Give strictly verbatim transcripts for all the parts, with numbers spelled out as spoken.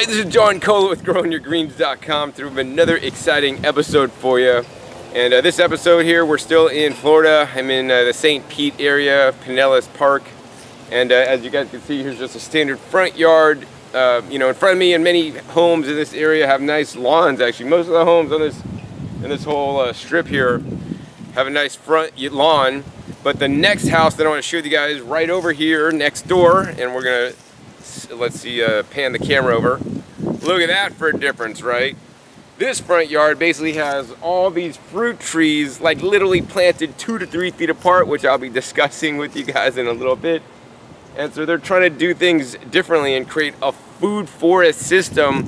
Alright, this is John Cole with Growing Your Greens dot com through another exciting episode for you. And uh, this episode here, we're still in Florida. I'm in uh, the Saint Pete area, Pinellas Park. And uh, as you guys can see, here's just a standard front yard. Uh, you know, in front of me and many homes in this area have nice lawns, actually. Most of the homes on this, in this whole uh, strip here have a nice front lawn. But the next house that I want to show you guys is right over here next door. And we're going to... Let's see, uh, pan the camera over. Look at that for a difference, right? This front yard basically has all these fruit trees, like literally planted two to three feet apart, which I'll be discussing with you guys in a little bit. And so they're trying to do things differently and create a food forest system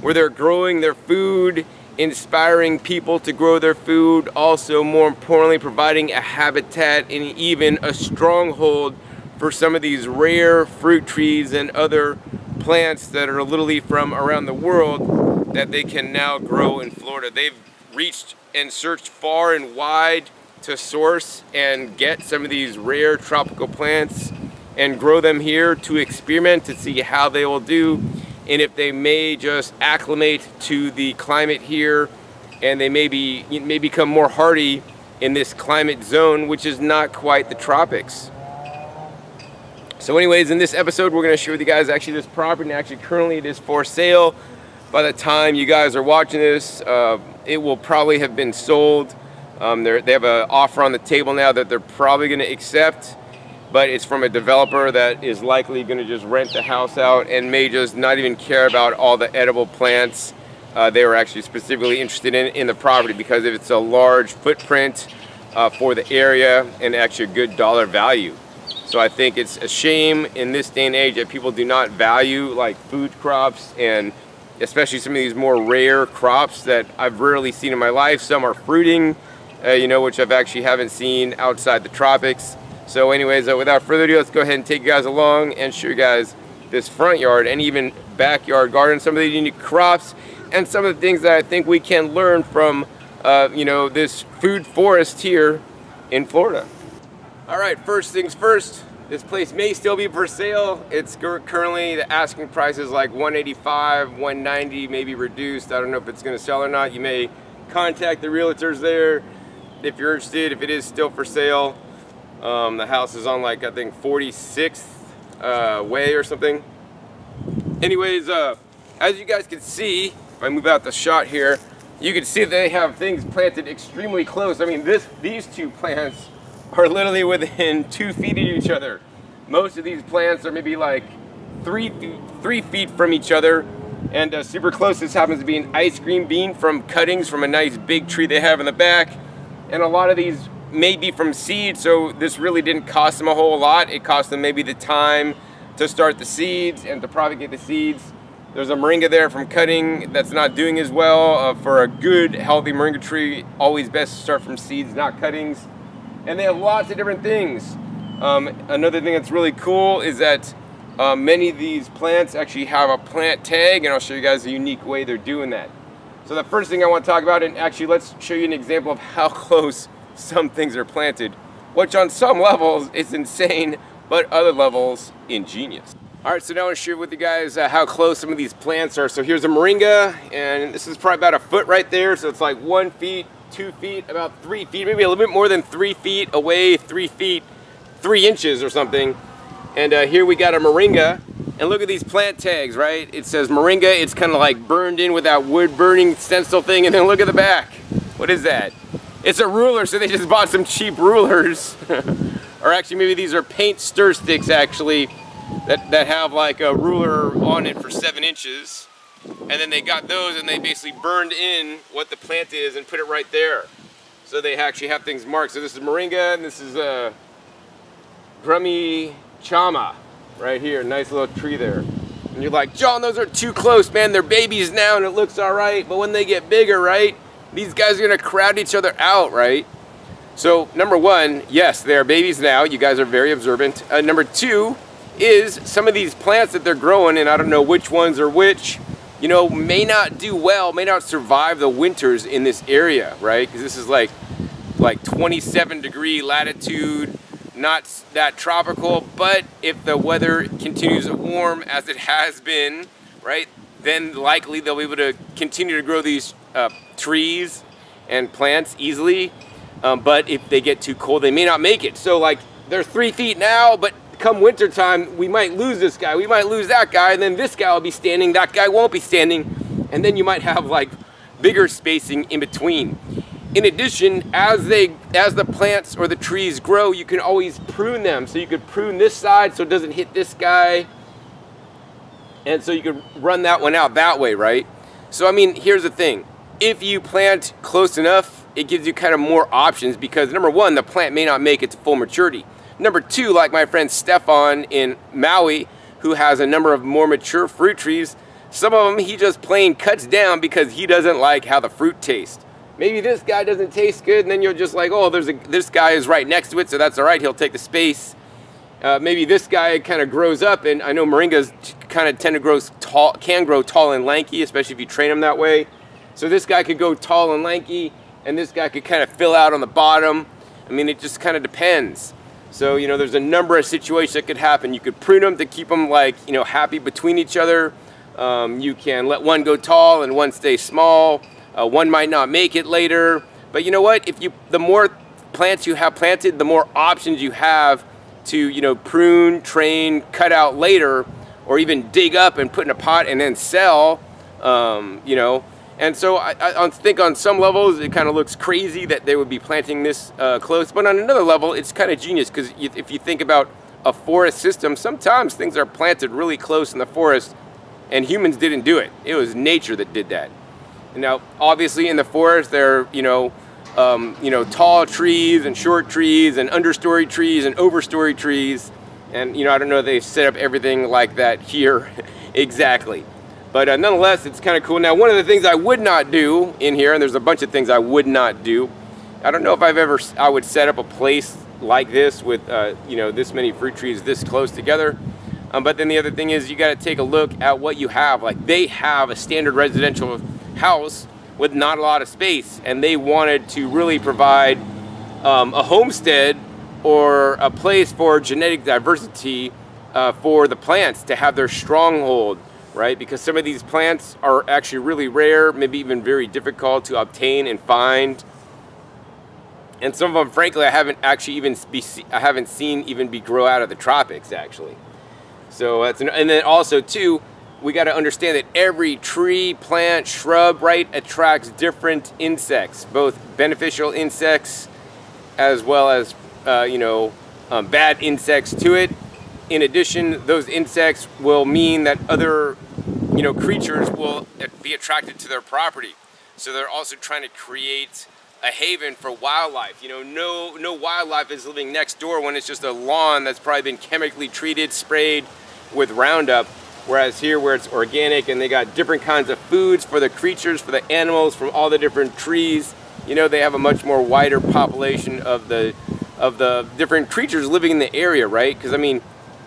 where they're growing their food, inspiring people to grow their food, also more importantly, providing a habitat and even a stronghold for some of these rare fruit trees and other plants that are literally from around the world that they can now grow in Florida. They've reached and searched far and wide to source and get some of these rare tropical plants and grow them here to experiment to see how they will do and if they may just acclimate to the climate here and they may, be, may become more hardy in this climate zone, which is not quite the tropics. So anyways, in this episode, we're going to show you guys actually this property, and actually currently it is for sale. By the time you guys are watching this, uh, it will probably have been sold. Um, they have an offer on the table now that they're probably going to accept, but it's from a developer that is likely going to just rent the house out and may just not even care about all the edible plants uh, they were actually specifically interested in in the property, because it's a large footprint uh, for the area and actually a good dollar value. So I think it's a shame in this day and age that people do not value like food crops, and especially some of these more rare crops that I've rarely seen in my life. Some are fruiting, uh, you know, which I've actually haven't seen outside the tropics. So anyways, uh, without further ado, let's go ahead and take you guys along and show you guys this front yard and even backyard garden, some of the unique crops and some of the things that I think we can learn from, uh, you know, this food forest here in Florida. All right, first things first, this place may still be for sale. It's currently, the asking price is like one eighty-five, one ninety, maybe reduced. I don't know if it's gonna sell or not. You may contact the realtors there if you're interested, if it is still for sale. Um, the house is on like, I think forty-sixth uh, way or something. Anyways, uh, as you guys can see, if I move out the shot here, you can see they have things planted extremely close. I mean, this, these two plants are literally within two feet of each other. Most of these plants are maybe like three feet, three feet from each other, and uh, super close. This happens to be an ice cream bean from cuttings from a nice big tree they have in the back, and a lot of these may be from seed, so this really didn't cost them a whole lot. It cost them maybe the time to start the seeds and to propagate the seeds. There's a moringa there from cutting that's not doing as well. Uh, for a good, healthy moringa tree, always best to start from seeds, not cuttings. And they have lots of different things. Um, another thing that's really cool is that uh, many of these plants actually have a plant tag, and I'll show you guys a unique way they're doing that. So the first thing I want to talk about, and actually let's show you an example of how close some things are planted, which on some levels is insane, but other levels ingenious. All right, so now I'll share with you guys uh, how close some of these plants are. So here's a moringa, and this is probably about a foot right there, so it's like one feet, two feet, about three feet, maybe a little bit more than three feet away, three feet, three inches or something. And uh, here we got a moringa, and look at these plant tags, right? It says moringa, it's kind of like burned in with that wood burning stencil thing, and then look at the back. What is that? It's a ruler, so they just bought some cheap rulers. Or actually maybe these are paint stir sticks actually, that, that have like a ruler on it for seven inches. And then they got those and they basically burned in what the plant is and put it right there. So they actually have things marked. So this is moringa, and this is uh, Grummy Chama right here. Nice little tree there. And you're like, John, those are too close, man. They're babies now and it looks all right. But when they get bigger, right, these guys are going to crowd each other out, right? So number one, yes, they're babies now. You guys are very observant. Uh, number two is some of these plants that they're growing, and I don't know which ones are which, you know, may not do well, may not survive the winters in this area, right? Because this is like like twenty-seven degree latitude, not that tropical, but if the weather continues warm as it has been, right, then likely they'll be able to continue to grow these uh, trees and plants easily. Um, but if they get too cold, they may not make it. So like they're three feet now, but come winter time, we might lose this guy, we might lose that guy, and then this guy will be standing, that guy won't be standing, and then you might have like bigger spacing in between. In addition, as they, as the plants or the trees grow, you can always prune them. So you could prune this side so it doesn't hit this guy. And so you could run that one out that way, right? So I mean, here's the thing. If you plant close enough, it gives you kind of more options because number one, the plant may not make it to full maturity. Number two, like my friend Stefan in Maui, who has a number of more mature fruit trees, some of them he just plain cuts down because he doesn't like how the fruit tastes. Maybe this guy doesn't taste good, and then you're just like, oh, there's a, this guy is right next to it, so that's all right, he'll take the space. Uh, maybe this guy kind of grows up, and I know moringas kind of tend to grow tall, can grow tall and lanky, especially if you train them that way. So this guy could go tall and lanky, and this guy could kind of fill out on the bottom. I mean, it just kind of depends. So, you know, there's a number of situations that could happen. You could prune them to keep them, like, you know, happy between each other. Um, you can let one go tall and one stay small. Uh, one might not make it later, but you know what? If you, the more plants you have planted, the more options you have to, you know, prune, train, cut out later, or even dig up and put in a pot and then sell, um, you know. And so I, I think on some levels it kind of looks crazy that they would be planting this uh, close, but on another level it's kind of genius because if you think about a forest system, sometimes things are planted really close in the forest, and humans didn't do it. It was nature that did that. Now, obviously, in the forest, there are, you know, um, you know, tall trees and short trees and understory trees and overstory trees, and you know, I don't know if they set up everything like that here exactly, but uh, nonetheless, it's kind of cool. Now, one of the things I would not do in here, and there's a bunch of things I would not do. I don't know if I've ever I would set up a place like this with uh, you know, this many fruit trees this close together. Um, but then the other thing is you got to take a look at what you have. Like they have a standard residential house with not a lot of space, and they wanted to really provide um, a homestead or a place for genetic diversity uh, for the plants to have their stronghold, right? Because some of these plants are actually really rare, maybe even very difficult to obtain and find, and some of them, frankly, I haven't actually even be, I haven't seen even be grow out of the tropics actually. So that's an, and then also too, we got to understand that every tree, plant, shrub, right, attracts different insects, both beneficial insects as well as, uh, you know, um, bad insects to it. In addition, those insects will mean that other, you know, creatures will be attracted to their property. So they're also trying to create a haven for wildlife. You know, no, no wildlife is living next door when it's just a lawn that's probably been chemically treated, sprayed with Roundup. Whereas here, where it's organic and they got different kinds of foods for the creatures, for the animals, from all the different trees, you know, they have a much more wider population of the of the different creatures living in the area, right? Because I mean,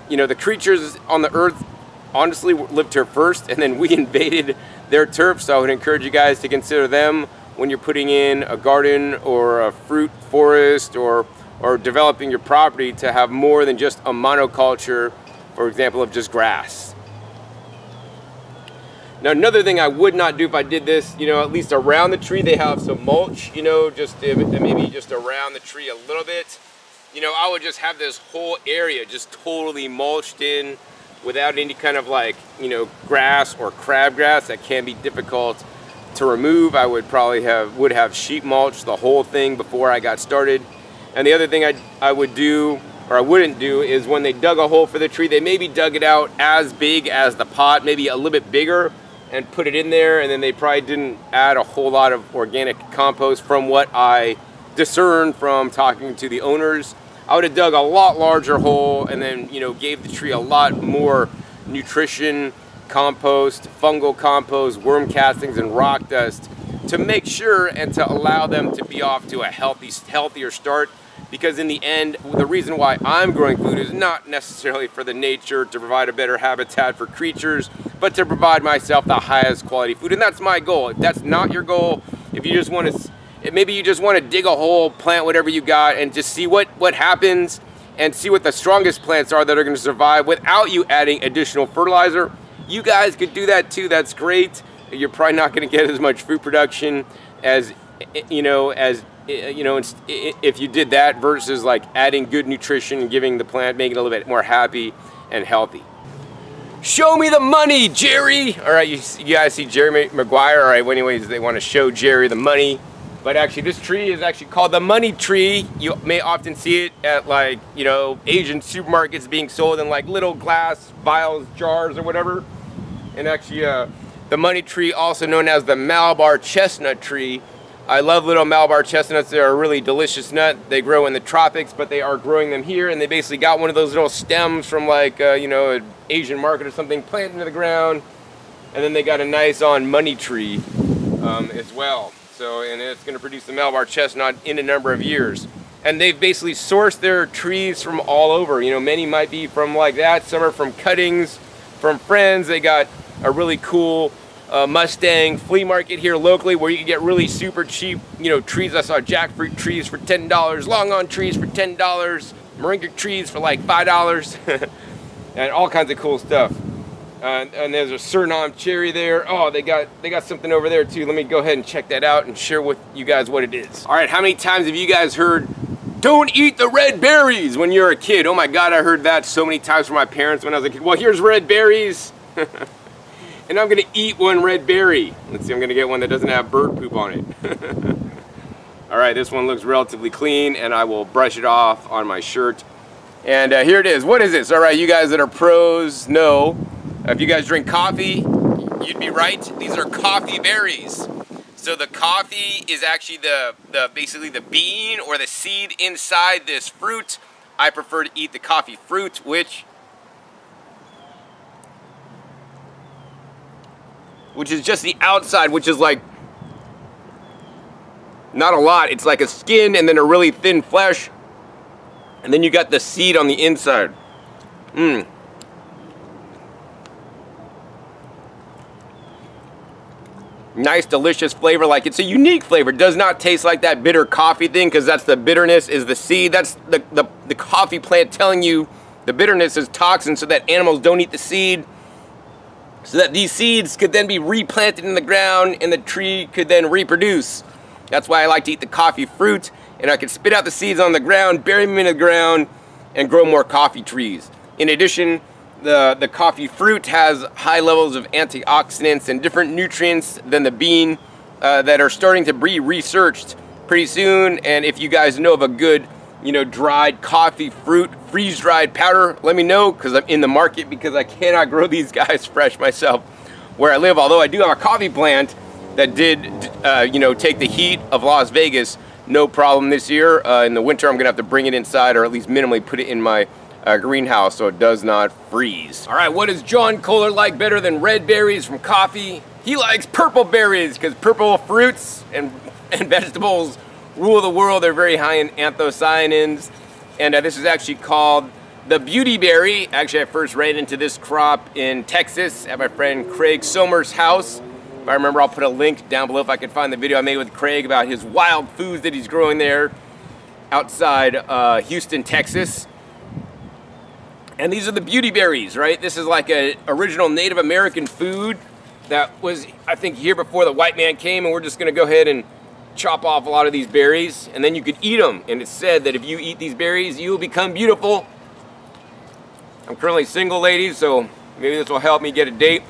you know, the creatures on the earth honestly lived here first, and then we invaded their turf. So I would encourage you guys to consider them when you're putting in a garden or a fruit forest or or developing your property to have more than just a monoculture, for example, of just grass. Now, another thing I would not do if I did this, you know, at least around the tree, they have some mulch, you know, just to, maybe just around the tree a little bit. You know, I would just have this whole area just totally mulched in without any kind of like, you know, grass or crabgrass that can be difficult to remove. I would probably have, would have sheet mulch the whole thing before I got started. And the other thing I, I would do, or I wouldn't do, is when they dug a hole for the tree, they maybe dug it out as big as the pot, maybe a little bit bigger, and put it in there, and then they probably didn't add a whole lot of organic compost from what I discerned from talking to the owners. I would have dug a lot larger hole and then, you know, gave the tree a lot more nutrition, compost, fungal compost, worm castings, and rock dust to make sure and to allow them to be off to a healthy, healthier start. Because in the end, the reason why I'm growing food is not necessarily for the nature to provide a better habitat for creatures, but to provide myself the highest quality food. And that's my goal. If that's not your goal, if you just want to, maybe you just want to dig a hole, plant whatever you got, and just see what, what happens and see what the strongest plants are that are going to survive without you adding additional fertilizer. you guys could do that too. That's great. You're probably not going to get as much food production as, you know, as, you know, if you did that versus like adding good nutrition and giving the plant, making it a little bit more happy and healthy. Show me the money, Jerry. All right, you, you guys see Jerry Maguire. All right, well, anyways, they want to show Jerry the money. But actually, this tree is actually called the money tree. You may often see it at like, you know, Asian supermarkets being sold in like little glass vials, jars or whatever. And actually, uh, the money tree, also known as the Malabar chestnut tree. I love little Malabar chestnuts. They're a really delicious nut. They grow in the tropics, but they are growing them here. And they basically got one of those little stems from like, uh, you know, an Asian market or something, planted into the ground. And then they got a nice on money tree um, as well. So, and it's going to produce the Malabar chestnut in a number of years. And they've basically sourced their trees from all over. You know, many might be from like that. Some are from cuttings, from friends. They got a really cool Uh, Mustang flea market here locally where you can get really super cheap, you know, trees. I saw jackfruit trees for ten dollars, long on trees for ten dollars, moringa trees for like five dollars, and all kinds of cool stuff. Uh, and there's a Suriname cherry there. Oh, they got they got something over there too. Let me go ahead and check that out and share with you guys what it is. All right, how many times have you guys heard, don't eat the red berries when you're a kid? Oh my God, I heard that so many times from my parents when I was a kid. Well, here's red berries. And I'm gonna eat one red berry. Let's see, I'm gonna get one that doesn't have bird poop on it. All right, this one looks relatively clean and I will brush it off on my shirt. And uh, here it is, what is this? All right, you guys that are pros know, if you guys drink coffee, you'd be right, these are coffee berries. So the coffee is actually the, the basically the bean or the seed inside this fruit. I prefer to eat the coffee fruit, which which is just the outside, which is like, not a lot. It's like a skin and then a really thin flesh. And then you got the seed on the inside. Mmm. Nice, delicious flavor. Like, it's a unique flavor. It does not taste like that bitter coffee thing, because that's the bitterness is the seed. That's the, the, the coffee plant telling you the bitterness is toxin so that animals don't eat the seed, so that these seeds could then be replanted in the ground and the tree could then reproduce. That's why I like to eat the coffee fruit, and I can spit out the seeds on the ground, bury them in the ground, and grow more coffee trees. In addition, the, the coffee fruit has high levels of antioxidants and different nutrients than the bean uh, that are starting to be researched pretty soon. And if you guys know of a good, you know, dried coffee fruit, freeze-dried powder, let me know, because I'm in the market, because I cannot grow these guys fresh myself where I live. Although I do have a coffee plant that did, uh, you know, take the heat of Las Vegas, no problem this year. Uh, in the winter, I'm going to have to bring it inside, or at least minimally put it in my uh, greenhouse so it does not freeze. All right, what does John Kohler like better than red berries from coffee? He likes purple berries, because purple fruits and, and vegetables rule of the world. They're very high in anthocyanins, and uh, this is actually called the beauty berry. Actually, I first ran into this crop in Texas at my friend Craig Somers' house. If I remember, I'll put a link down below if I can find the video I made with Craig about his wild foods that he's growing there outside uh, Houston, Texas. And these are the beauty berries, right? This is like a original Native American food that was, I think, here before the white man came, and we're just gonna go ahead and chop off a lot of these berries, and then you could eat them. And it's said that if you eat these berries, you will become beautiful. I'm currently single, ladies, so maybe this will help me get a date.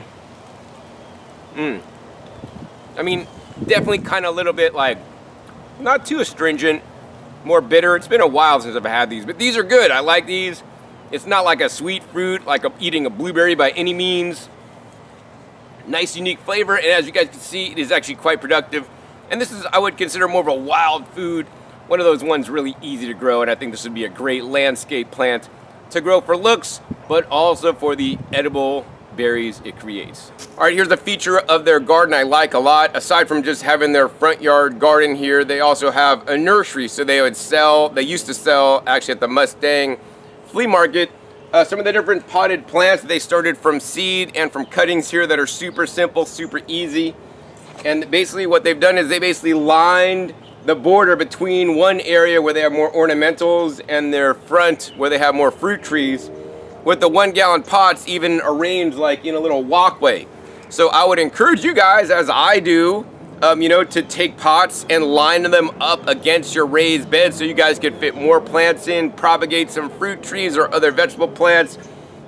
Mm. I mean, definitely kind of a little bit like, not too astringent, more bitter. It's been a while since I've had these, but these are good. I like these. It's not like a sweet fruit, like I'm eating a blueberry by any means. Nice, unique flavor, and as you guys can see, it is actually quite productive. And this is, I would consider, more of a wild food, one of those ones really easy to grow, and I think this would be a great landscape plant to grow for looks, but also for the edible berries it creates. All right, here's the feature of their garden I like a lot. Aside from just having their front yard garden here, they also have a nursery. So they would sell, they used to sell, actually at the Mustang flea market, uh, some of the different potted plants that they started from seed and from cuttings here that are super simple, super easy. And basically what they've done is they basically lined the border between one area where they have more ornamentals and their front where they have more fruit trees with the one gallon pots even arranged like in a little walkway. So I would encourage you guys, as I do, um, you know, to take pots and line them up against your raised bed so you guys could fit more plants in, propagate some fruit trees or other vegetable plants,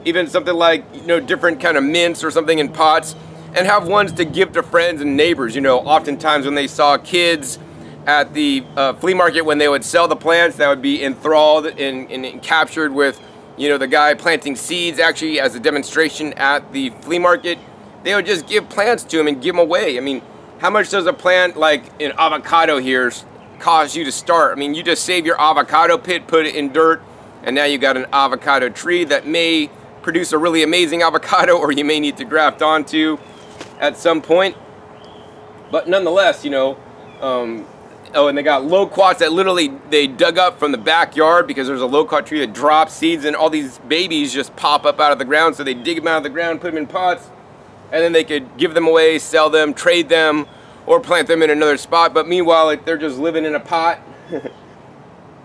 even something like, you know, different kind of mints or something in pots, and have ones to give to friends and neighbors. You know, oftentimes when they saw kids at the uh, flea market, when they would sell the plants, that would be enthralled and, and, and captured with, you know, the guy planting seeds actually as a demonstration at the flea market. They would just give plants to him and give them away. I mean, how much does a plant like an avocado here cost you to start? I mean, you just save your avocado pit, put it in dirt, and now you got an avocado tree that may produce a really amazing avocado, or you may need to graft onto at some point. But nonetheless, you know, um, oh, and they got loquats that literally they dug up from the backyard, because there's a loquat tree that drops seeds and all these babies just pop up out of the ground. So they dig them out of the ground, put them in pots, and then they could give them away, sell them, trade them, or plant them in another spot. But meanwhile, if they're just living in a pot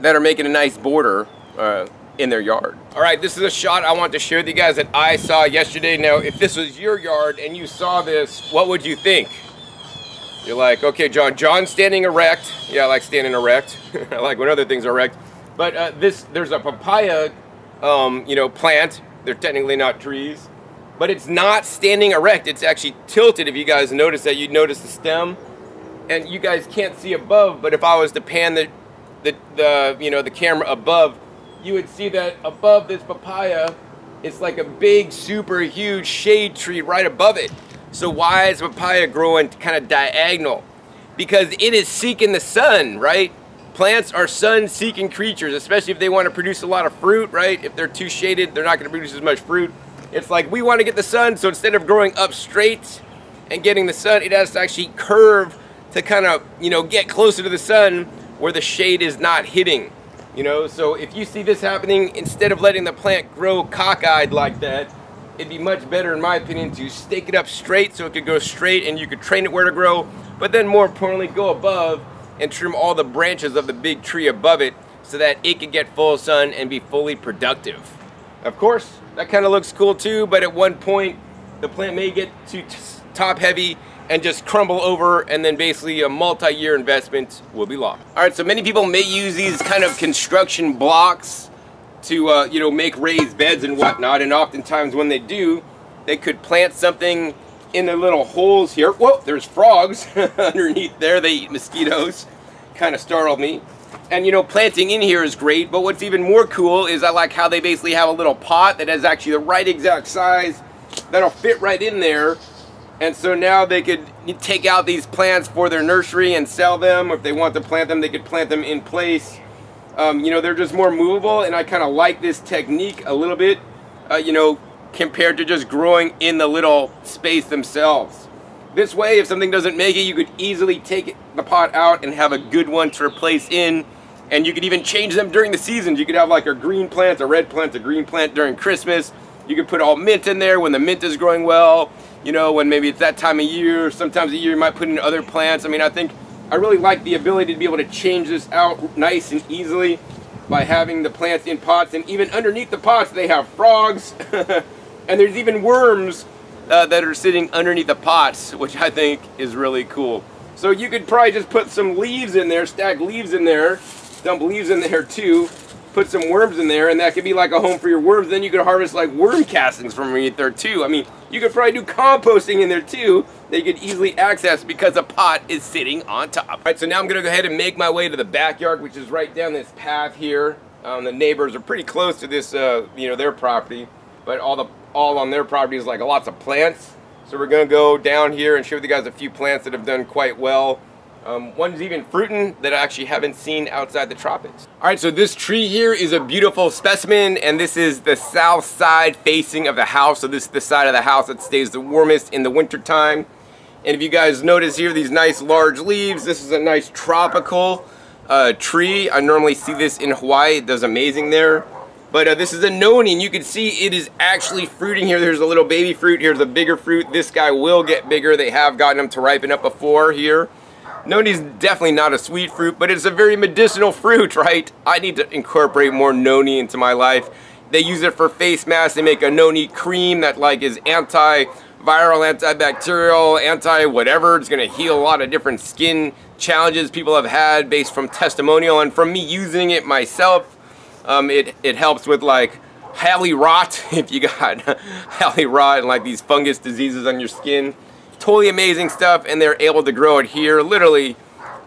that are making a nice border uh, in their yard. All right, this is a shot I want to share with you guys that I saw yesterday. Now, if this was your yard and you saw this, what would you think? You're like, okay, John, John's standing erect. Yeah, I like standing erect. I like when other things are erect. But uh, this, there's a papaya, um, you know, plant. They're technically not trees, but it's not standing erect. It's actually tilted. If you guys notice that, you'd notice the stem, and you guys can't see above, but if I was to pan the, the, the you know, the camera above, you would see that above this papaya, it's like a big, super huge shade tree right above it. So why is papaya growing kind of diagonal? Because it is seeking the sun, right? Plants are sun-seeking creatures, especially if they want to produce a lot of fruit, right? If they're too shaded, they're not going to produce as much fruit. It's like, we want to get the sun, so instead of growing up straight and getting the sun, it has to actually curve to kind of, you know, get closer to the sun where the shade is not hitting. You know, so if you see this happening, instead of letting the plant grow cockeyed like that, it'd be much better, in my opinion, to stake it up straight so it could go straight and you could train it where to grow. But then more importantly, go above and trim all the branches of the big tree above it so that it could get full sun and be fully productive. Of course, that kind of looks cool too, but at one point, the plant may get too top heavy and just crumble over, and then basically a multi-year investment will be lost. All right, so many people may use these kind of construction blocks to uh, you know, make raised beds and whatnot, and oftentimes when they do, they could plant something in their little holes here. Whoa, there's frogs underneath there. They eat mosquitoes. Kind of startled me. And you know, planting in here is great, but what's even more cool is I like how they basically have a little pot that has actually the right exact size that'll fit right in there. And so now they could take out these plants for their nursery and sell them. If they want to plant them, they could plant them in place. Um, you know, they're just more movable, and I kind of like this technique a little bit, uh, you know, compared to just growing in the little space themselves. This way, if something doesn't make it, you could easily take the pot out and have a good one to replace in, and you could even change them during the seasons. You could have like a green plant, a red plant, a green plant during Christmas. You could put all mint in there when the mint is growing well. You know, when maybe it's that time of year, sometimes a year you might put in other plants. I mean, I think I really like the ability to be able to change this out nice and easily by having the plants in pots. And even underneath the pots, they have frogs. And there's even worms uh, that are sitting underneath the pots, which I think is really cool. So you could probably just put some leaves in there, stack leaves in there, dump leaves in there too, put some worms in there, and that could be like a home for your worms. Then you could harvest like worm castings from underneath there too. I mean, you could probably do composting in there too that you could easily access because a pot is sitting on top. All right, so now I'm gonna go ahead and make my way to the backyard, which is right down this path here. Um, the neighbors are pretty close to this, uh, you know, their property, but all the all on their property is like lots of plants. So we're gonna go down here and show you guys a few plants that have done quite well. Um, one's even fruiting that I actually haven't seen outside the tropics. All right, so this tree here is a beautiful specimen, and this is the south side facing of the house. So this is the side of the house that stays the warmest in the winter time. And if you guys notice here, these nice large leaves, this is a nice tropical uh, tree. I normally see this in Hawaii. It does amazing there. But uh, this is a noni, and you can see it is actually fruiting here. There's a little baby fruit. Here's a bigger fruit. This guy will get bigger. They have gotten them to ripen up before here. Noni is definitely not a sweet fruit, but it's a very medicinal fruit, right? I need to incorporate more noni into my life. They use it for face masks. They make a noni cream that like is anti-viral, antibacterial, anti-whatever. It's going to heal a lot of different skin challenges people have had based from testimonial and from me using it myself. Um, it, it helps with like hally rot, if you got hally rot and like these fungus diseases on your skin. Totally amazing stuff, and they're able to grow it here literally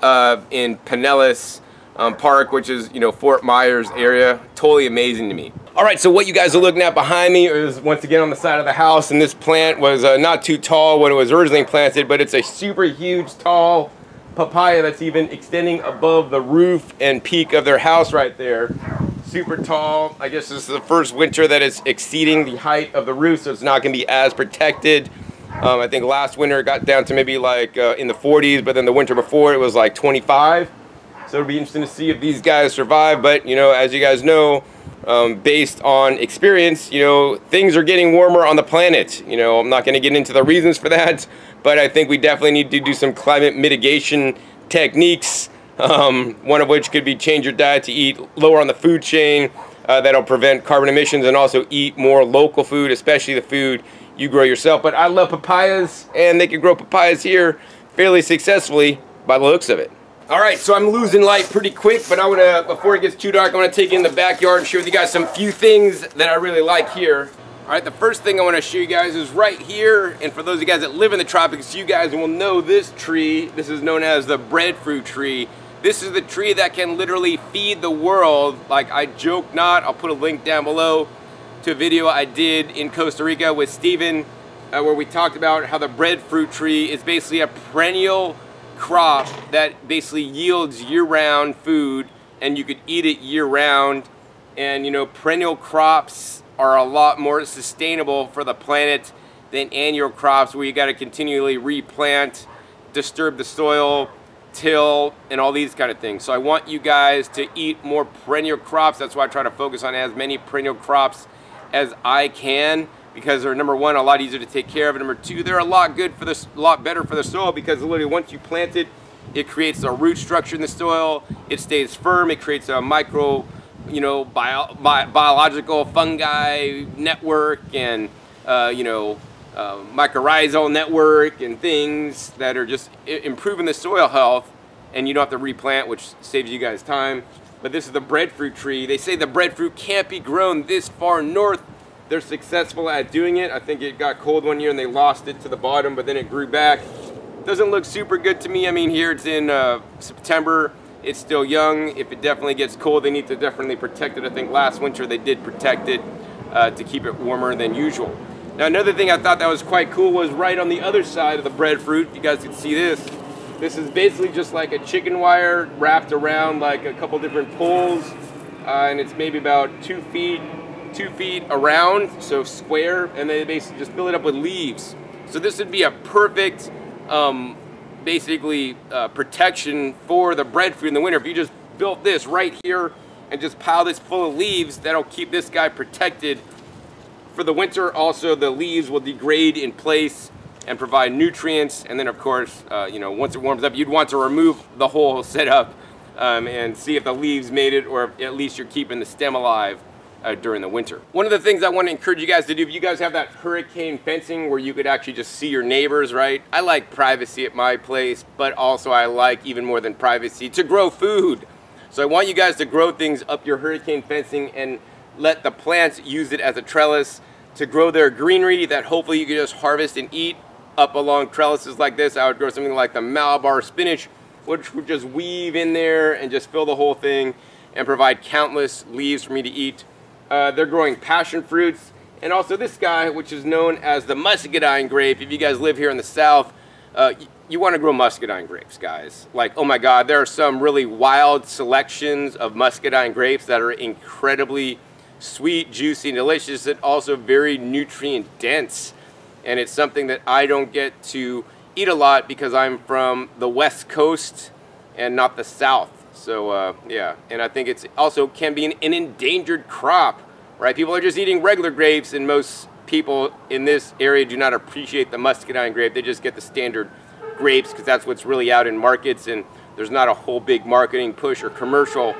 uh, in Pinellas um, Park, which is, you know, Fort Myers area. Totally amazing to me. All right, so what you guys are looking at behind me is once again on the side of the house, and this plant was uh, not too tall when it was originally planted, but it's a super huge tall papaya that's even extending above the roof and peak of their house right there. Super tall. I guess this is the first winter that it's exceeding the height of the roof, so it's not going to be as protected. Um, I think last winter it got down to maybe like uh, in the forties, but then the winter before it was like twenty-five. So it'll be interesting to see if these guys survive. But, you know, as you guys know, um, based on experience, you know, things are getting warmer on the planet. You know, I'm not going to get into the reasons for that, but I think we definitely need to do some climate mitigation techniques. Um, one of which could be change your diet to eat lower on the food chain. Uh, that'll prevent carbon emissions, and also eat more local food, especially the food you grow yourself. But I love papayas, and they can grow papayas here fairly successfully by the looks of it. All right, so I'm losing light pretty quick, but I want to, before it gets too dark, I want to take you in the backyard and share with you guys some few things that I really like here. All right, the first thing I want to show you guys is right here, and for those of you guys that live in the tropics, you guys will know this tree. This is known as the breadfruit tree. This is the tree that can literally feed the world. Like, I joke not. I'll put a link down below to a video I did in Costa Rica with Stefan uh, where we talked about how the breadfruit tree is basically a perennial crop that basically yields year-round food, and you could eat it year-round. And, you know, perennial crops are a lot more sustainable for the planet than annual crops where you got to continually replant, disturb the soil, till, and all these kind of things. So I want you guys to eat more perennial crops. That's why I try to focus on as many perennial crops as I can, because they're, number one, a lot easier to take care of, and number two, they're a lot good for this, a lot better for the soil, because literally once you plant it, it creates a root structure in the soil. It stays firm. It creates a micro, you know, bio, bi biological fungi network, and uh, you know, Uh, mycorrhizal network, and things that are just improving the soil health, and you don't have to replant, which saves you guys time. But this is the breadfruit tree. They say the breadfruit can't be grown this far north. They're successful at doing it. I think it got cold one year and they lost it to the bottom, but then it grew back. Doesn't look super good to me. I mean, here it's in uh, September. It's still young. If it definitely gets cold, they need to definitely protect it. I think last winter they did protect it uh, to keep it warmer than usual. Now, another thing I thought that was quite cool was right on the other side of the breadfruit. You guys can see this. This is basically just like a chicken wire wrapped around like a couple different poles, uh, and it's maybe about two feet, two feet around, so square, and they basically just fill it up with leaves. So this would be a perfect, um, basically, uh, protection for the breadfruit in the winter. If you just built this right here and just pile this full of leaves, that'll keep this guy protected for the winter. Also, the leaves will degrade in place and provide nutrients, and then of course, uh, you know, once it warms up, you'd want to remove the whole setup um, and see if the leaves made it, or if at least you're keeping the stem alive uh, during the winter. One of the things I want to encourage you guys to do, if you guys have that hurricane fencing where you could actually just see your neighbors, right? I like privacy at my place, but also I like, even more than privacy, to grow food. So I want you guys to grow things up your hurricane fencing and let the plants use it as a trellis to grow their greenery that hopefully you can just harvest and eat. Up along trellises like this, I would grow something like the Malabar spinach, which would just weave in there and just fill the whole thing and provide countless leaves for me to eat. Uh, they're growing passion fruits, and also this guy, which is known as the muscadine grape. If you guys live here in the South, uh, you, you want to grow muscadine grapes, guys. Like, oh my God, there are some really wild selections of muscadine grapes that are incredibly sweet, juicy, and delicious, and also very nutrient dense. And it's something that I don't get to eat a lot because I'm from the West Coast and not the South. So uh, yeah, and I think it's also can be an, an endangered crop, right? People are just eating regular grapes, and most people in this area do not appreciate the muscadine grape. They just get the standard grapes because that's what's really out in markets, and there's not a whole big marketing push or commercial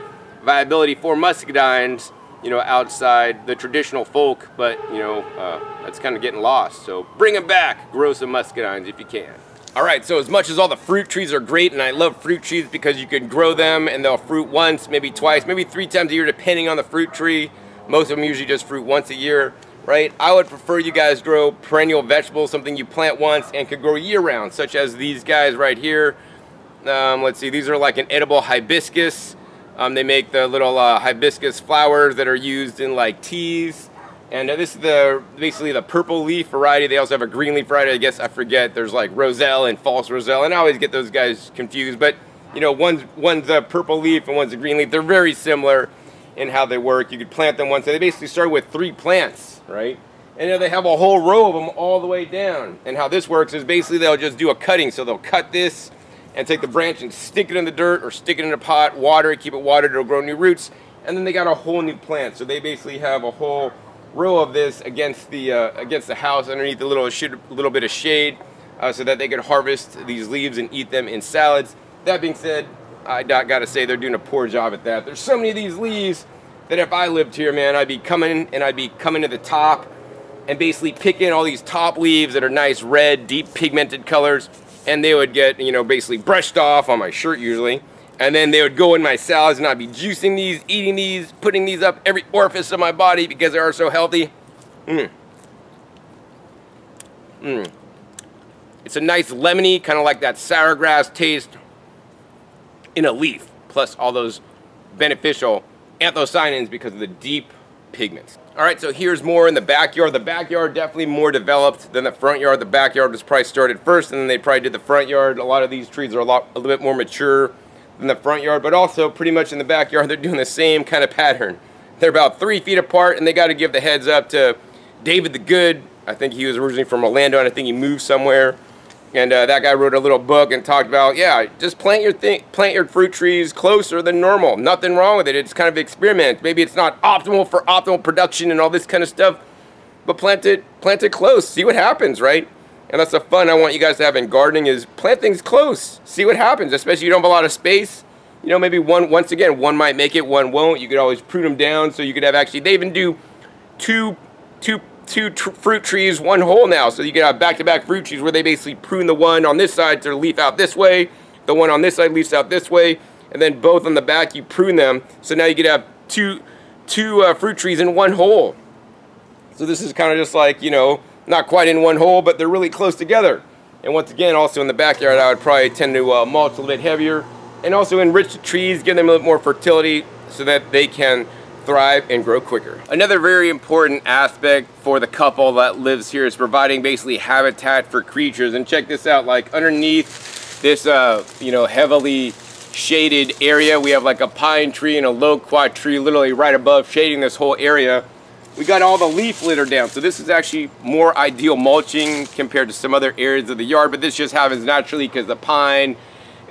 viability for muscadines. you know, outside the traditional folk, but, you know, uh, that's kind of getting lost. So bring them back. Grow some muscadines if you can. All right, so as much as all the fruit trees are great, and I love fruit trees because you can grow them and they'll fruit once, maybe twice, maybe three times a year, depending on the fruit tree. Most of them usually just fruit once a year, right? I would prefer you guys grow perennial vegetables, something you plant once and could grow year-round, such as these guys right here. Um, let's see, these are like an edible hibiscus. Um, they make the little uh, hibiscus flowers that are used in like teas. And uh, this is the basically the purple leaf variety. They also have a green leaf variety. I guess I forget. There's like roselle and false roselle, and I always get those guys confused. But you know, one's one's a purple leaf and one's a green leaf. They're very similar in how they work. You could plant them once. They basically start with three plants, right? And now they have a whole row of them all the way down. And how this works is basically they'll just do a cutting. So they'll cut this and take the branch and stick it in the dirt or stick it in a pot, water it, keep it watered. It'll grow new roots, and then they got a whole new plant. So they basically have a whole row of this against the uh, against the house underneath a little little bit of shade, uh, so that they could harvest these leaves and eat them in salads. That being said, I gotta say they're doing a poor job at that. There's so many of these leaves that if I lived here, man, I'd be coming and I'd be coming to the top and basically picking all these top leaves that are nice red, deep pigmented colors, and they would get, you know, basically brushed off on my shirt usually. And then they would go in my salads, and I'd be juicing these, eating these, putting these up every orifice of my body because they are so healthy. Mmm. Mmm. It's a nice lemony, kind of like that sour grass taste in a leaf, plus all those beneficial anthocyanins because of the deep pigments. All right, so here's more in the backyard. The backyard definitely more developed than the front yard. The backyard was probably started first, and then they probably did the front yard. A lot of these trees are a lot, a little bit more mature in the front yard, but also pretty much in the backyard they're doing the same kind of pattern. They're about three feet apart, and they got to give the heads up to David the Good. I think he was originally from Orlando, and I think he moved somewhere, and uh, that guy wrote a little book and talked about, yeah, just plant your thing plant your fruit trees closer than normal. Nothing wrong with it. It's kind of experiment. Maybe it's not optimal for optimal production and all this kind of stuff, but plant it plant it close, see what happens, right? And that's the fun I want you guys to have in gardening, is plant things close, see what happens, especially if you don't have a lot of space. You know, maybe one, once again, one might make it, one won't. You could always prune them down, so you could have actually, they even do two, two, two tr fruit trees, one whole now. So you could have back-to-back fruit trees where they basically prune the one on this side to leaf out this way, the one on this side leaves out this way, and then both on the back you prune them. So now you could have two, two uh, fruit trees in one hole. So this is kind of just like, you know, not quite in one hole, but they're really close together. And once again, also in the backyard, I would probably tend to uh, mulch a little bit heavier, and also enrich the trees, give them a little more fertility so that they can thrive and grow quicker. Another very important aspect for the couple that lives here is providing basically habitat for creatures. And check this out, like underneath this, uh, you know, heavily shaded area, we have like a pine tree and a loquat tree literally right above, shading this whole area. We got all the leaf litter down, so this is actually more ideal mulching compared to some other areas of the yard, but this just happens naturally because the pine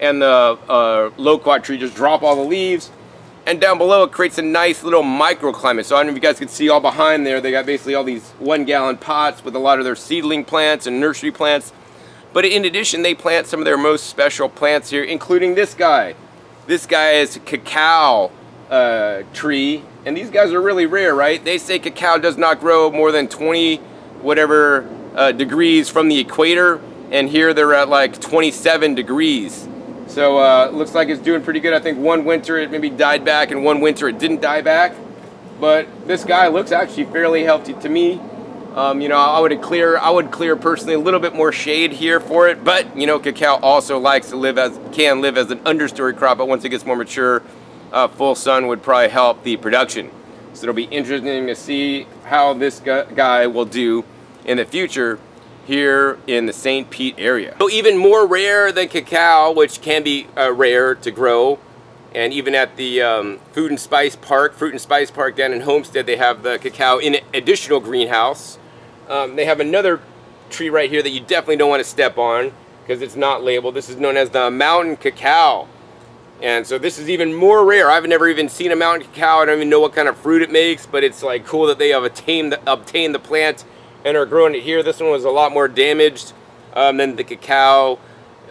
and the uh, loquat tree just drop all the leaves. And down below it creates a nice little microclimate. So I don't know if you guys can see all behind there, they got basically all these one gallon pots with a lot of their seedling plants and nursery plants. But in addition, they plant some of their most special plants here, including this guy. This guy is cacao uh, tree. And these guys are really rare, right? They say cacao does not grow more than twenty whatever uh, degrees from the equator, and here they're at like twenty-seven degrees. So uh, looks like it's doing pretty good. I think one winter it maybe died back, and one winter it didn't die back. But this guy looks actually fairly healthy to me. Um, you know, I would clear, I would clear personally a little bit more shade here for it. But you know, cacao also likes to live as can live as an understory crop. But once it gets more mature, Uh, full sun would probably help the production. So it'll be interesting to see how this guy will do in the future here in the Saint Pete area. So even more rare than cacao, which can be uh, rare to grow, and even at the um, Food and Spice Park, Fruit and Spice Park down in Homestead, they have the cacao in an additional greenhouse. Um, they have another tree right here that you definitely don't want to step on because it's not labeled. This is known as the mountain cacao. And so this is even more rare. I've never even seen a mountain cacao. I don't even know what kind of fruit it makes, but it's like cool that they have attained the, obtained the plant and are growing it here. This one was a lot more damaged um, than the cacao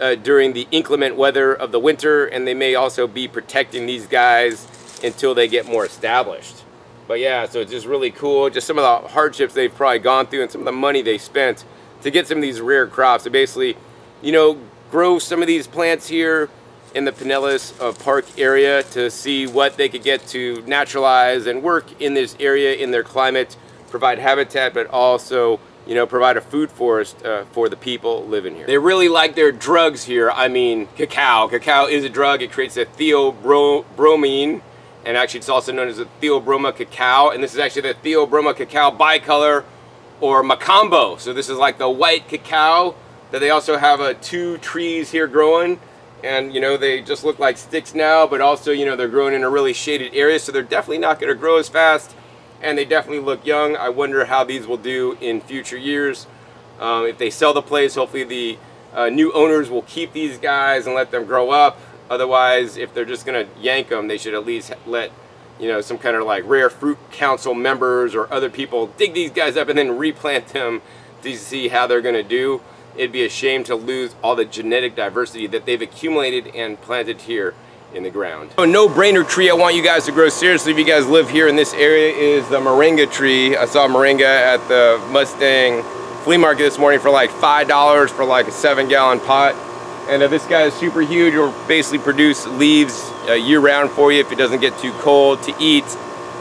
uh, during the inclement weather of the winter, and they may also be protecting these guys until they get more established. But yeah, so it's just really cool, just some of the hardships they've probably gone through and some of the money they spent to get some of these rare crops. They basically, you know, grow some of these plants here in the Pinellas uh, Park area to see what they could get to naturalize and work in this area, in their climate, provide habitat, but also, you know, provide a food forest uh, for the people living here. They really like their drugs here. I mean, cacao. Cacao is a drug. It creates a theobromine. And actually it's also known as the theobroma cacao, and this is actually the theobroma cacao bicolor, or macombo. So this is like the white cacao that they also have uh, two trees here growing, and you know, they just look like sticks now, but also, you know, they're growing in a really shaded area, so they're definitely not going to grow as fast, and they definitely look young. I wonder how these will do in future years. Um, if they sell the place, hopefully the uh, new owners will keep these guys and let them grow up. Otherwise, if they're just going to yank them, they should at least let, you know, some kind of like Rare Fruit Council members or other people dig these guys up and then replant them to see how they're going to do. It'd be a shame to lose all the genetic diversity that they've accumulated and planted here in the ground. A no-brainer tree I want you guys to grow seriously if you guys live here in this area is the moringa tree. I saw moringa at the Mustang flea market this morning for like five dollars for like a seven-gallon pot. And uh, this guy is super huge. It'll basically produce leaves uh, year-round for you if it doesn't get too cold to eat.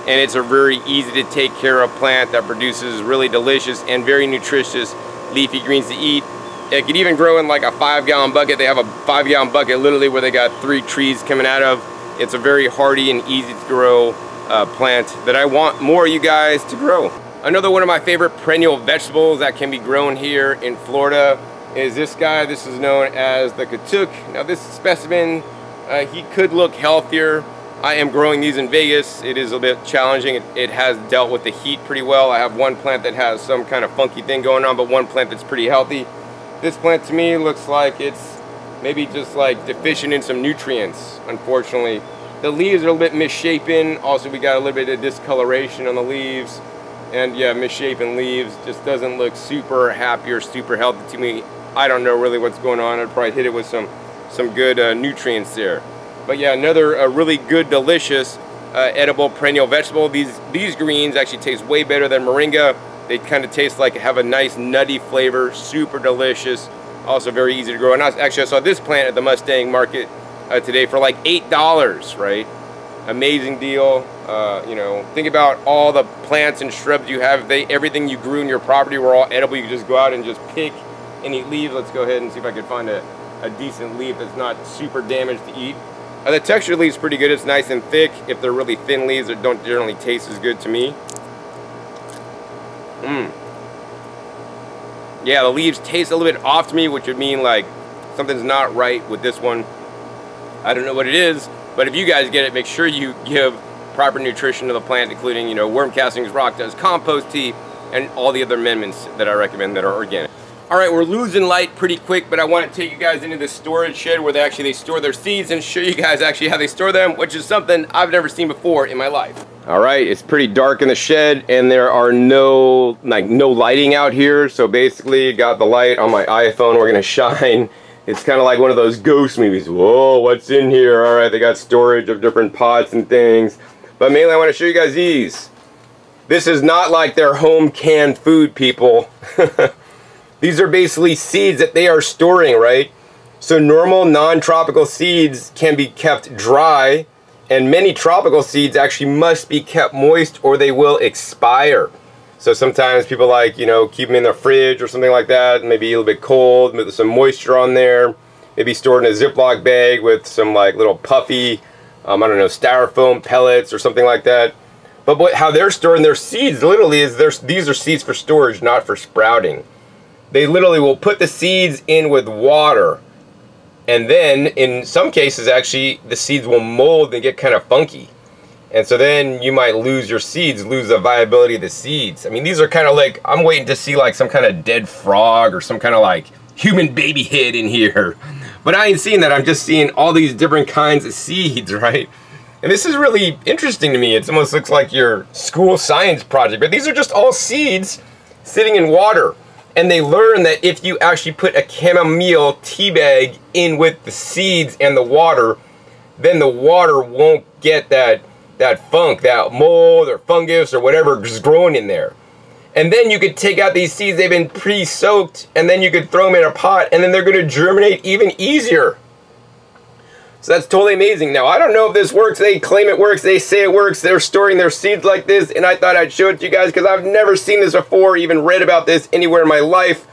And it's a very easy to take care of plant that produces really delicious and very nutritious leafy greens to eat. It could even grow in like a five-gallon bucket. They have a five-gallon bucket literally where they got three trees coming out of. It's a very hardy and easy to grow uh, plant that I want more of you guys to grow. Another one of my favorite perennial vegetables that can be grown here in Florida is this guy. This is known as the katuk. Now this specimen, uh, he could look healthier. I am growing these in Vegas. It is a bit challenging. It, it has dealt with the heat pretty well. I have one plant that has some kind of funky thing going on, but one plant that's pretty healthy. This plant to me looks like it's maybe just like deficient in some nutrients, unfortunately. The leaves are a little bit misshapen. Also, we got a little bit of discoloration on the leaves. And yeah, misshapen leaves. Just doesn't look super happy or super healthy to me. I don't know really what's going on. I'd probably hit it with some some good uh, nutrients there. But yeah, another uh, really good, delicious, uh, edible perennial vegetable. These these greens actually taste way better than moringa. They kind of taste like, have a nice nutty flavor, super delicious, also very easy to grow. And I, actually I saw this plant at the Mustang market uh, today for like eight dollars, right? Amazing deal. Uh, you know, think about all the plants and shrubs you have. If they, everything you grew in your property were all edible, you could just go out and just pick any leaves. Let's go ahead and see if I could find a, a decent leaf that's not super damaged to eat. Uh, the texture of the leaves is pretty good. It's nice and thick. If they're really thin leaves, they don't generally taste as good to me. Mmm. Yeah, the leaves taste a little bit off to me, which would mean like something's not right with this one. I don't know what it is, but if you guys get it, make sure you give proper nutrition to the plant, including, you know, worm castings, rock dust, compost tea, and all the other amendments that I recommend that are organic. All right, we're losing light pretty quick, but I want to take you guys into the storage shed where they actually they store their seeds and show you guys actually how they store them, which is something I've never seen before in my life. All right, it's pretty dark in the shed, and there are no like no lighting out here. So basically, got the light on my iPhone. We're gonna shine. It's kind of like one of those ghost movies. Whoa, what's in here? All right, they got storage of different pots and things, but mainly I want to show you guys these. This is not like their home canned food, people. These are basically seeds that they are storing, right? So normal non-tropical seeds can be kept dry, and many tropical seeds actually must be kept moist or they will expire. So sometimes people like, you know, keep them in the fridge or something like that, maybe a little bit cold, with some moisture on there, maybe stored in a Ziploc bag with some like little puffy, um, I don't know, styrofoam pellets or something like that. But what, how they're storing their seeds literally is there's, these are seeds for storage, not for sprouting. They literally will put the seeds in with water, and then in some cases actually the seeds will mold and get kind of funky, and so then you might lose your seeds, lose the viability of the seeds. I mean, these are kind of like, I'm waiting to see like some kind of dead frog or some kind of like human baby head in here, but I ain't seeing that. I'm just seeing all these different kinds of seeds, right? And this is really interesting to me. It almost looks like your school science project, but these are just all seeds sitting in water. And they learn that if you actually put a chamomile tea bag in with the seeds and the water, then the water won't get that that funk, that mold or fungus or whatever is growing in there. And then you could take out these seeds, they've been pre-soaked, and then you could throw them in a pot, and then they're going to germinate even easier. So that's totally amazing. Now, I don't know if this works. They claim it works. They say it works. They're storing their seeds like this, and I thought I'd show it to you guys because I've never seen this before, even read about this anywhere in my life,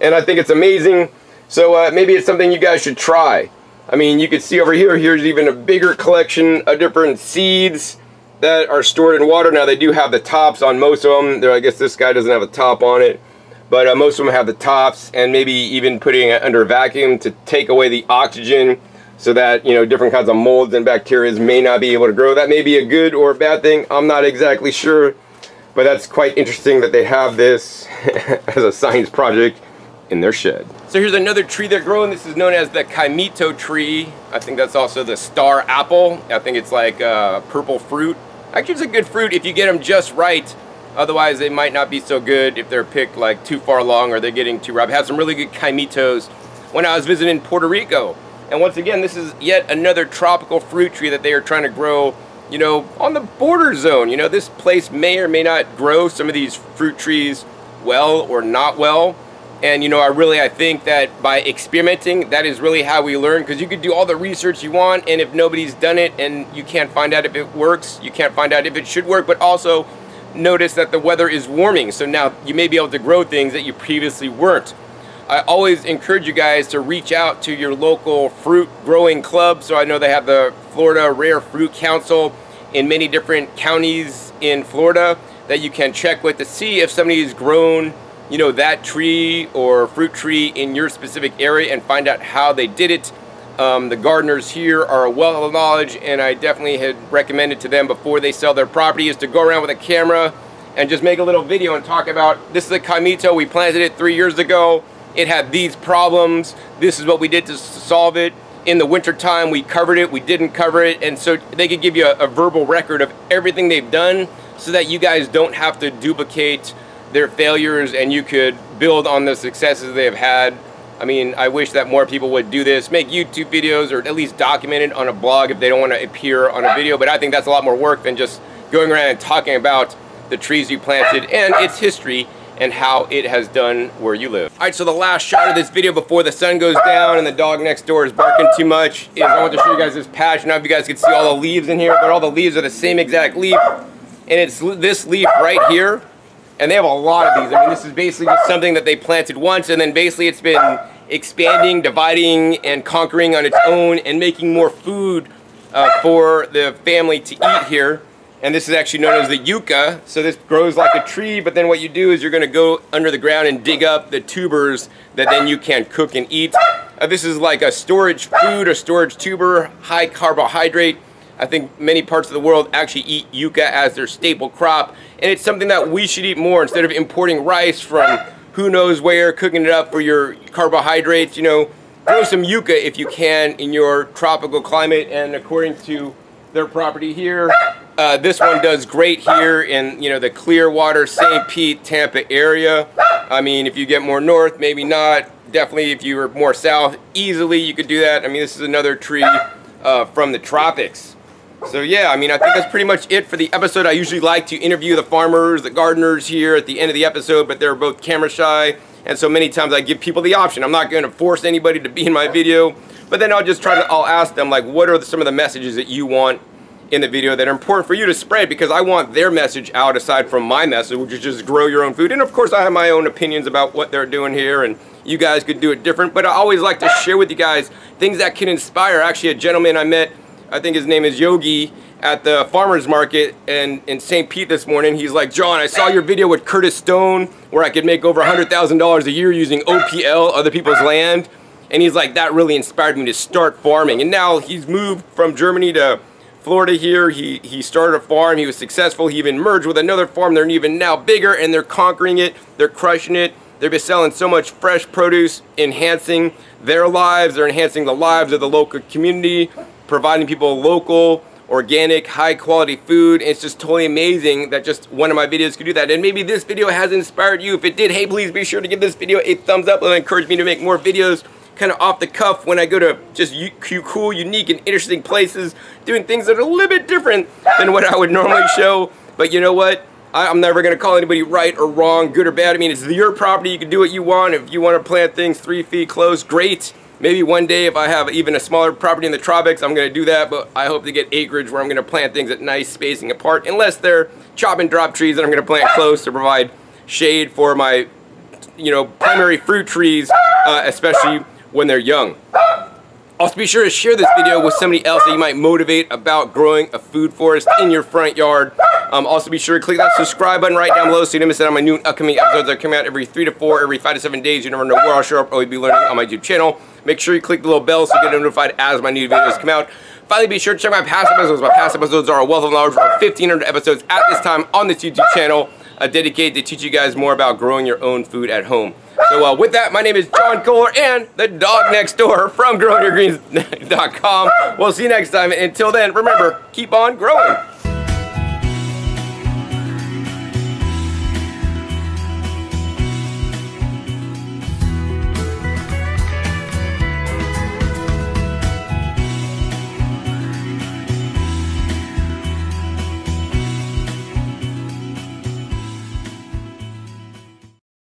and I think it's amazing. So uh, maybe it's something you guys should try. I mean, you can see over here, here's even a bigger collection of different seeds that are stored in water. Now, they do have the tops on most of them. They're, I guess this guy doesn't have a top on it, but uh, most of them have the tops, and maybe even putting it under a vacuum to take away the oxygen so that, you know, different kinds of molds and bacteria may not be able to grow. That may be a good or a bad thing. I'm not exactly sure, but that's quite interesting that they have this as a science project in their shed. So here's another tree they're growing. This is known as the Caimito tree. I think that's also the star apple. I think it's like uh, purple fruit. Actually, it's a good fruit if you get them just right. Otherwise, they might not be so good if they're picked like too far along or they're getting too ripe. I had some really good caimitos when I was visiting Puerto Rico. And once again, this is yet another tropical fruit tree that they are trying to grow, you know, on the border zone. You know, this place may or may not grow some of these fruit trees well or not well. And, you know, I really, I think that by experimenting, that is really how we learn, because you could do all the research you want, and if nobody's done it and you can't find out if it works, you can't find out if it should work. But also notice that the weather is warming, so now you may be able to grow things that you previously weren't. I always encourage you guys to reach out to your local fruit growing club. So I know they have the Florida Rare Fruit Council in many different counties in Florida that you can check with to see if somebody's grown, you know, that tree or fruit tree in your specific area, and find out how they did it. Um, the gardeners here are a wealth of knowledge, and I definitely had recommended to them before they sell their property is to go around with a camera and just make a little video and talk about, this is a caimito, we planted it three years ago, it had these problems, this is what we did to solve it. In the winter time we covered it, we didn't cover it. And so they could give you a, a verbal record of everything they've done so that you guys don't have to duplicate their failures, and you could build on the successes they have had. I mean, I wish that more people would do this, make YouTube videos, or at least document it on a blog if they don't want to appear on a video. But I think that's a lot more work than just going around and talking about the trees you planted and its history and how it has done where you live. All right, so the last shot of this video before the sun goes down and the dog next door is barking too much is I want to show you guys this patch. Now, if you guys can see all the leaves in here, but all the leaves are the same exact leaf, and it's this leaf right here. And they have a lot of these. I mean, this is basically just something that they planted once, and then basically it's been expanding, dividing, and conquering on its own, and making more food uh, for the family to eat here. And this is actually known as the yucca. So this grows like a tree, but then what you do is you're gonna go under the ground and dig up the tubers that then you can cook and eat. Uh, this is like a storage food, a storage tuber, high carbohydrate. I think many parts of the world actually eat yucca as their staple crop, and it's something that we should eat more instead of importing rice from who knows where, cooking it up for your carbohydrates. You know, grow some yucca if you can in your tropical climate. And according to their property here, uh, this one does great here in, you know, the Clearwater, Saint Pete, Tampa area. I mean, if you get more north, maybe not. Definitely if you were more south, easily you could do that. I mean, this is another tree uh, from the tropics. So yeah, I mean, I think that's pretty much it for the episode. I usually like to interview the farmers, the gardeners here at the end of the episode, but they're both camera shy, and so many times I give people the option. I'm not going to force anybody to be in my video, but then I'll just try to, I'll ask them, like, what are some of the messages that you want in the video that are important for you to spread, because I want their message out aside from my message, which is just grow your own food. And of course, I have my own opinions about what they're doing here, and you guys could do it different, but I always like to share with you guys things that can inspire. Actually, a gentleman I met, I think his name is Yogi, at the farmer's market and in Saint Pete this morning. He's like, John, I saw your video with Curtis Stone where I could make over one hundred thousand dollars a year using O P L, other people's land. And he's like, that really inspired me to start farming. And now he's moved from Germany to Florida here. He, he started a farm. He was successful. He even merged with another farm. They're even now bigger, and they're conquering it. They're crushing it. They've been selling so much fresh produce, enhancing their lives. They're enhancing the lives of the local community, providing people local, organic, high quality food. It's just totally amazing that just one of my videos could do that. And maybe this video has inspired you. If it did, hey, please be sure to give this video a thumbs up. It'll encourage me to make more videos. kind of off the cuff when I go to just u cool, unique, and interesting places, doing things that are a little bit different than what I would normally show. But you know what? I, I'm never going to call anybody right or wrong, good or bad. I mean, it's your property. You can do what you want. If you want to plant things three feet close, great. Maybe one day if I have even a smaller property in the tropics, I'm going to do that, but I hope to get acreage where I'm going to plant things at nice spacing apart, unless they're chop and drop trees that I'm going to plant close to provide shade for my, you know, primary fruit trees, uh, especially when they're young. Also, be sure to share this video with somebody else that you might motivate about growing a food forest in your front yard. Um, also, be sure to click that subscribe button right down below so you don't miss out on my new and upcoming episodes that come out every three to four, every five to seven days. You never know where I'll show up or you'll be learning on my YouTube channel. Make sure you click the little bell so you get notified as my new videos come out. Finally, be sure to check my past episodes. My past episodes are a wealth of knowledge, over fifteen hundred episodes at this time on this YouTube channel, uh, dedicated to teach you guys more about growing your own food at home. So uh, with that, my name is John Kohler and the dog next door from Growing Your Greens dot com. We'll see you next time. Until then, remember, keep on growing.